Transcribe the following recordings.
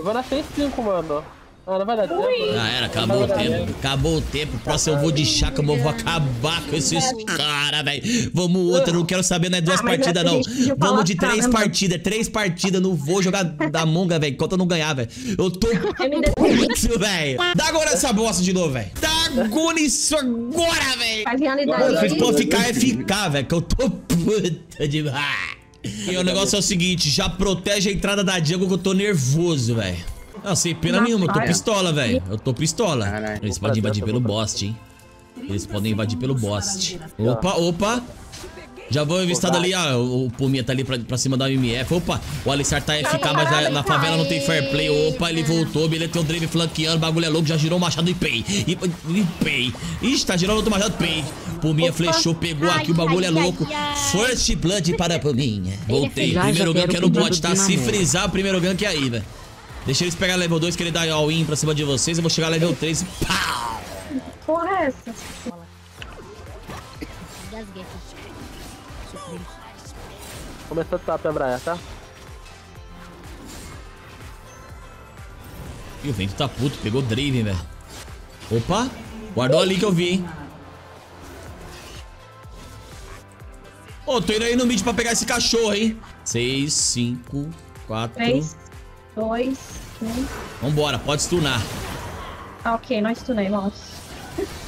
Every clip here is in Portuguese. Eu vou nascer em 5, mano. Ah, não vai dar tempo. Já era, acabou o tempo. Acabou o temtempo. Próximo eu vou de chaca, mano. Vou acabar com esses caras, velho. Vamos outra, não quero saber, não é 2 partidas, não. Vamos de 3 partidas. 3 partidas, não vou jogar da monga, velho. Enquanto eu não ganhar, velho. Eu tô puto, velho. Dá agora essa bosta de novo, velho. Dá agora isso agora, velho. Mano, vocês podem ficar é ficar, velho. Que eu tô puta demais. E o negócio é o seguinte, já protege a entrada da Diego que eu tô nervoso, velho. Não, sem pena nenhuma, eu tô pistola, velho. Eu tô pistola. Caralho, eles podem invadir pelo boste, hein. Eles podem invadir pelo boste. Opa, opa. Já vão avistado ali, ó. O Puminha tá ali pra cima da MF. Opa, o Alessar tá FK, mas na favela não tem fair play. Opa, ele voltou. Beleza, tem o Drave flanqueando. O bagulho é louco. Já girou o machado e pei. E pei. Ixi, tá girando outro machado e pei. Puminha flechou, pegou aqui. O bagulho é louco. First blood para Puminha. Voltei. Primeiro gank é no bot, tá? Se frisar, o primeiro gank é aí, velho. Deixa eles pegar level 2, que ele dá all-in pra cima de vocês. Eu vou chegar level 3 e pau! Que porra é essa? Começou a tapa pra Braia, tá? E o vento tá puto, pegou o Draven, velho. Opa! Guardou ali que eu vi, hein? Ô, tô indo aí no mid pra pegar esse cachorro, hein? 6, 5, 4... 3, 2, 1. Vambora, pode stunar. Ah, ok, não stunei, nossa.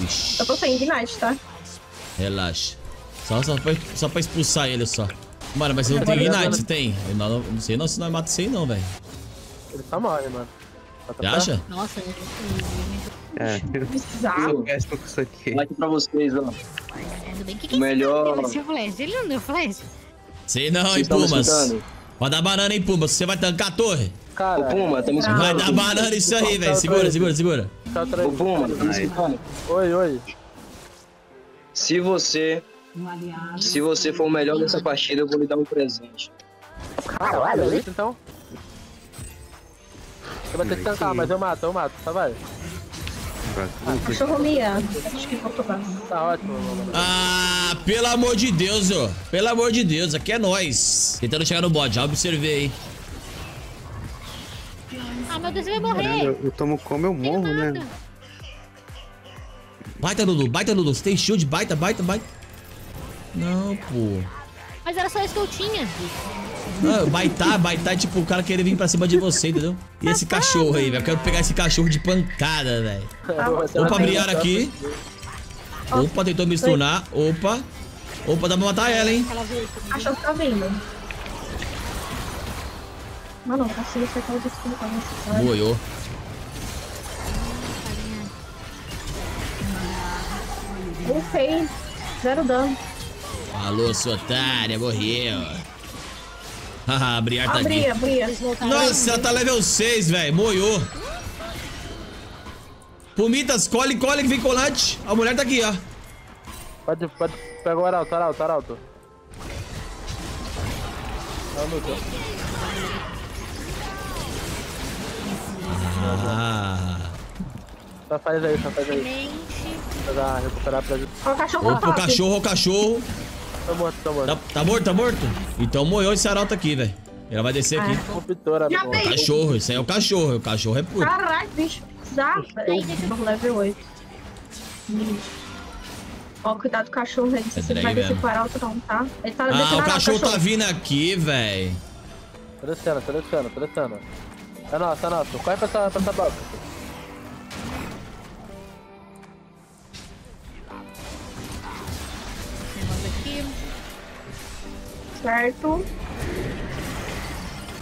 Ixi. Eu tô sem ignite, tá? Relaxa. Só pra expulsar ele, só. Mano, mas você não tem ignite, você tem? Eu não sei não se nós mata isso aí, não, velho. Ele tá mal, mano. Você acha? Nossa, ele é bizarro. Like pra vocês, ó. O melhor... Ele não deu flash? Sei não, hein, Pumas. Vai dar banana, hein, Pumas. Você vai tancar a torre? Cara, Puma, tá me escutando. Vai dar banana isso aí, velho. Segura. O Puma, tá me escutando. Oi. Se você for o melhor dessa partida, eu vou lhe dar um presente. Caralho, isso então? Você vai ter que tentar, mas eu mato, tá, vai. Cachorro Mia. Acho que faltou pra mim. Tá ótimo, mano. Ah, pelo amor de Deus, ó. Pelo amor de Deus, aqui é nós. Tentando chegar no bot, já observei, hein. Ah, meu Deus, você vai morrer. Eu tomo como eu morro, né? Baita, Dudu. Você tem shield, baita. Não, pô. Mas era só isso que eu tinha. Não, baitar é tipo o cara querer vir pra cima de você, entendeu? E esse cachorro aí, velho. Eu quero pegar esse cachorro de pancada, velho. Opa, brilhar aqui. Opa, tentou me stunar. Opa, dá pra matar ela, hein? Achou que tá vindo. Mano, tá cheio de coisa que não tá necessário. Boiou. Não sei. 0 dano. Alô, sua otária, morreu. Haha, Briar tá aqui. Nossa, ela tá level 6, velho. Moiou. Pumitas, colhe que vem colante. A mulher tá aqui, ó. Pode. Pega o arauto. Tá no teu. Ah. Só faz aí. Pra recuperar pra gente. O cachorro. Tá morto. Tá morto? Então moiou esse arauto aqui, velho. Ela vai descer aqui. O cachorro, isso aí é o cachorro. O cachorro é puro. Caralho, bicho. Zap. Level 8. Ó, cuidado do cachorro aí. Você não vai descer pro arauto não, tá? Ele tá descendo. Ah, o cachorro tá vindo aqui, velho. Tá descendo. É nosso. Corre pra essa boca. Certo.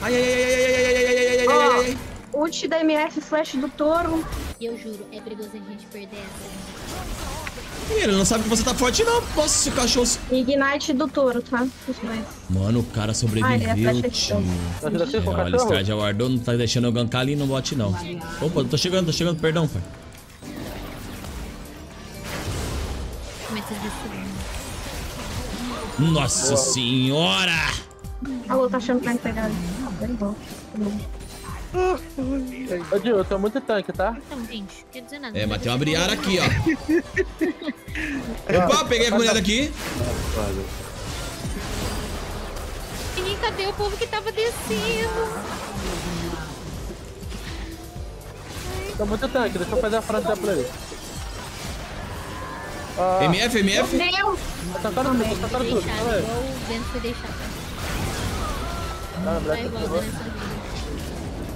Ai. Ult da MF, flash do touro. Eu juro, é perigoso a gente perder essa. Ele não sabe que você tá forte, não. Nossa, esse cachorro. Ignite do touro, tá? Os dois. Mano, o cara sobreviveu, tio. O Alistair já guardou, não tá deixando eu gankar ali no bot, não. Opa, tô chegando, perdão, pai. Nossa senhora! Alô, tá achando que vai pegar ali. Bem bom. Ô, Dio, eu tô muito tanque, tá? Então, gente, não quer dizer nada. É, mas tem uma Briara aqui, ó. Opa, peguei a mulher aqui. Cadê o povo que tava descendo? Tá muito tanque, deixa eu fazer a frente da play. Ah. MF. Meu! Atacaram tudo, galera. O vento foi deixado. Cara, Black ativou.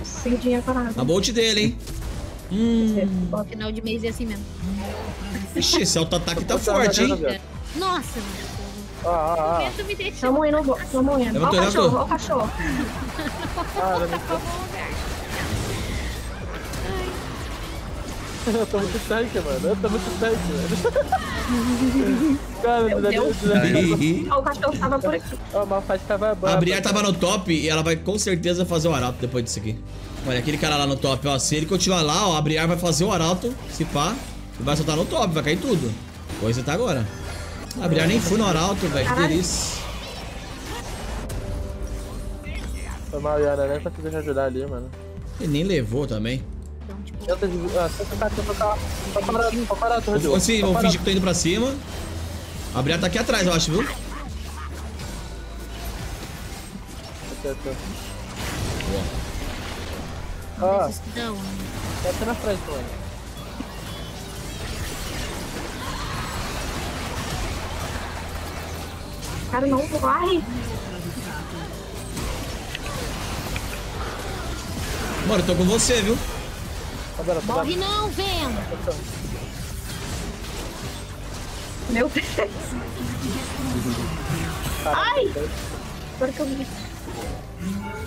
Sem dinheiro pra nada. A bolt dele, hein? Final de mês é assim mesmo. Ixi, esse auto-ataque tá forte, hein? Nossa, mano. O vento me deixou. Tamo indo, tamo indo. Olha o cachorro, olha o cachorro. Eu tô muito tanque, mano. Cara, o cachorro tava por aqui. O Malphite tava bom. A Briar tava no top e ela vai com certeza fazer o arauto depois disso aqui. Olha, aquele cara lá no top, ó. Se ele continuar lá, ó, a Briar vai fazer o arauto, se pá. E vai soltar no top, vai cair tudo. Coisa tá agora. A Briar nem foi no arauto, velho. Que delícia. Foi mal, Yara, nem pra te ajudar ali, mano. Ele nem levou também. Eu tô parado. Sim, vamos fingir que tô indo pra cima. A Briar tá aqui atrás, eu acho, viu? Boa. Tá na frente, mano. Cara, não vai. Mano, eu tô com você, viu? Morre não, vento! Meu Deus! Ai! Agora que eu vi.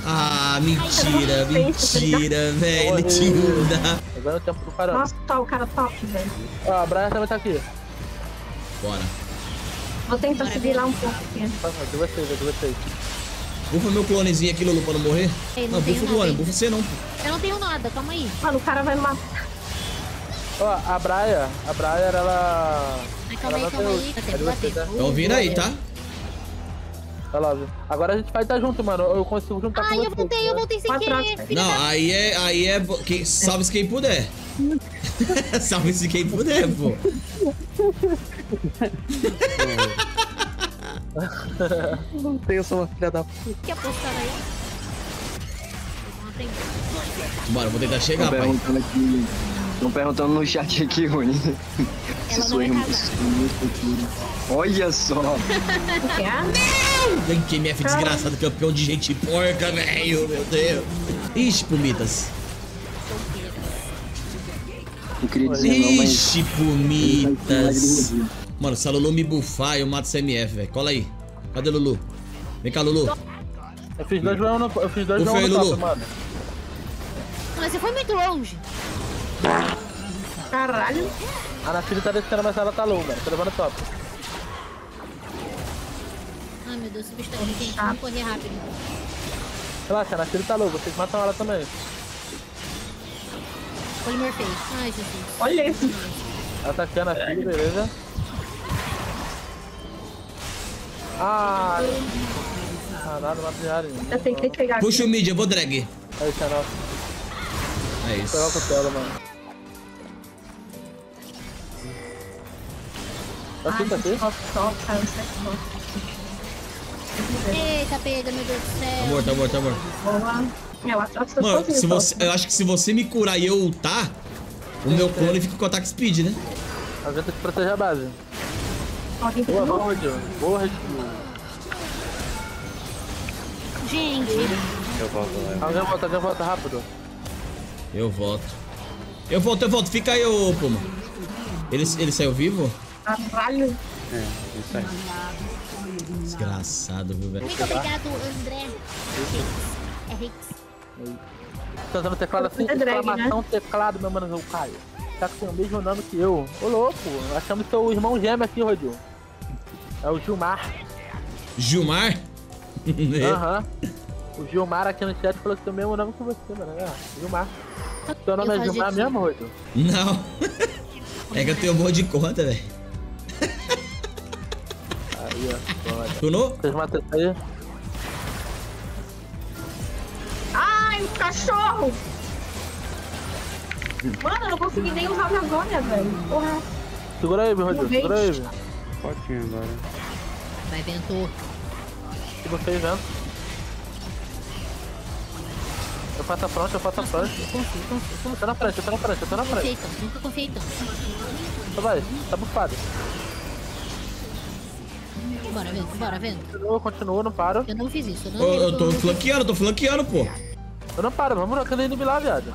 Ah, mentira, mentira, velho. Ele te muda. Agora é o tempo do caramba. Nossa, tá, o cara top, velho. Ah, a Briar também tá aqui. Bora. Vou tentar subir lá um pouco aqui. Eu gostei. Bufa meu clonezinho aqui, Lulu, pra não morrer. Não, bufa o clone, bufa você não. Eu não tenho nada, calma aí. Mano, o cara vai me matar. Ó, oh, a Briar, ela... Ai, calma aí. Tá ouvindo aí, tá? Tá lá, viu? Agora a gente vai estar junto, mano. Eu consigo juntar com você. Ai, eu voltei sem querer. Não, aí é... Salve-se quem puder. Salve-se quem puder, pô. Não tenho, eu sou uma filha da puta. Quer apostar aí? Bora, vou tentar chegar, pai. Estão perguntando no chat aqui, Rony. Ela não é casada. Olha só. Não! Que MF desgraçado, campeão de gente porca, velho. Meu Deus. Ixi, pumitas. Ixi, pumitas. Mano, se a Lulu me bufar, eu mato essa MF, velho. Cola aí. Cadê Lulu? Vem cá, Lulu. Eu fiz dois rounds no top, mano. Mas você foi muito longe. Caralho. A Nathilda tá descendo, mas ela tá low, velho. Tô levando top. Ai, meu Deus, esse bicho tá ruim, gente. Vamos correr rápido. Relaxa, a Nathilda tá low. Vocês matam ela também. Olha o face. Ai, Jesus. Olha isso. Ela tá ficando aqui, beleza? Ah, caralho, matriário. Eu tentei pegar. Puxa aqui. O mid, eu vou drag. Aí, canal. É isso. Vou pegar o tela, mano. Tá aqui? Eita, pega, meu Deus do céu. Tá morto. Vamos lá. Mano, eu acho que se você me curar e eu ultar, o meu clone fica com ataque speed, né? A gente tem que proteger a base. Boa, gente. Alguém volta rápido. Eu volto. Fica aí, ô Puma. Ele saiu vivo? Caralho. É, ele saiu. Desgraçado, viu, velho? Muito obrigado, André. É Rix. Tô usando teclado assim, exclamação teclado, meu mano, eu caio. Tá com o mesmo nome que eu. Ô, louco, achamos seu irmão gêmeo aqui, Rodil. É o Gilmar. Gilmar? Aham. O Gilmar aqui no chat falou que tem o mesmo nome que você, mano. É, Gilmar. Seu nome é Gilmar mesmo, Rodil? Não. É que eu tenho um monte de conta, velho. Aí, ó. Foda. Tunou? Vocês matam isso aí? Ai, o cachorro! Mano, eu não consegui nem usar a Amazônia, velho. Porra. Segura aí, meu Rodrigo. Segura aí, velho. Potinho agora. Vai, Ventor. Se você, vento. Eu faço a prancha, eu faço a prancha. Eu tô na prancha, eu tô na prancha, eu tô na prancha. Nunca confiei tanto. Então vai, tá bufado. Bora vendo, bora vendo. Eu continuo, não paro. Eu não fiz isso, eu não. Eu tô flanqueando, pô. Eu não paro, vamos na cana de lá, viado.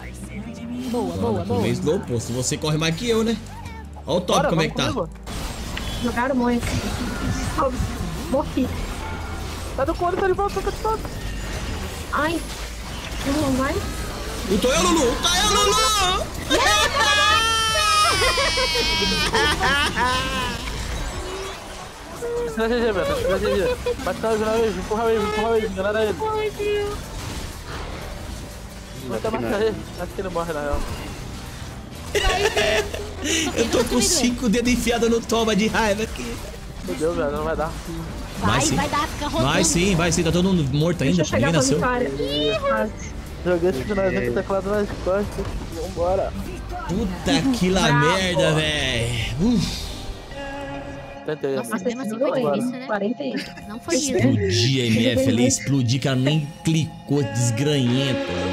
Boa, boa, boa. Slow, pô. Se você corre mais que eu, né? Olha o top, bora, como é que comigo. Tá. Jogaram muito. Morri. Tá do corpo, tá de volta, tá de volta. Ai. Não vai? Lutou eu, Lulu! Lutou eu, Lulu! Tira GG, Beto, tira GG. Bate na vez, empurra ele, empurra ele, engana ele. Ai, Deus. Acho que ele morre, na real. Eu tô com 5 dedos enfiados no toba de raiva aqui. Meu Deus, velho, não vai dar. Vai dar, fica rodando. Vai sim, tá todo mundo morto ainda. Ninguém nasceu. Joguei esse finalzinho com o teclado nas costas. Vambora. Puta que lá merda, velho. Nossa, não foi isso, né? 41. Não foi isso. Explodir a MF ali, explodir, cara, nem clicou, desgranhento.